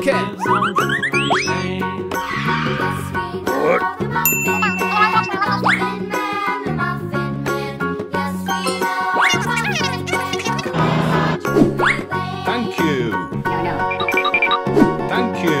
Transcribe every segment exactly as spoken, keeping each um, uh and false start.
Okay. Thank you. Thank you.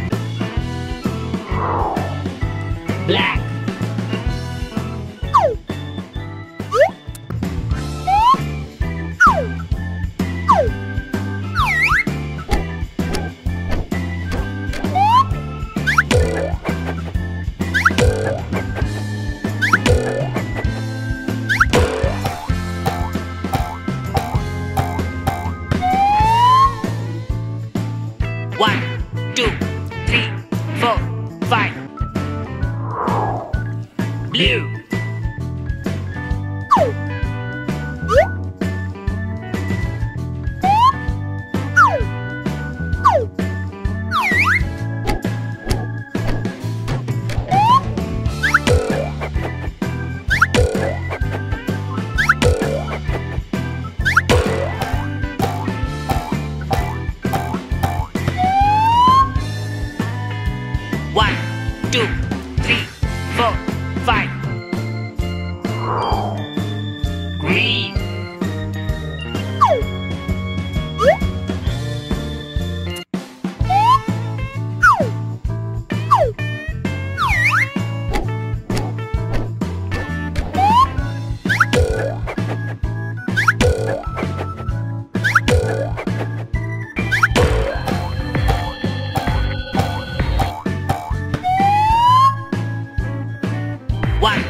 One,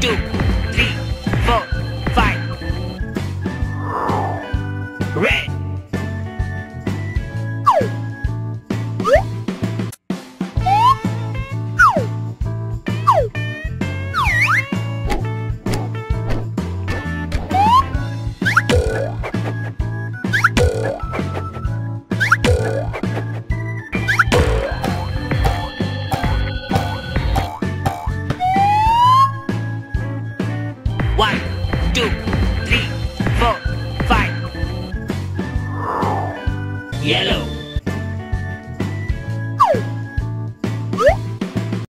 two, three, four.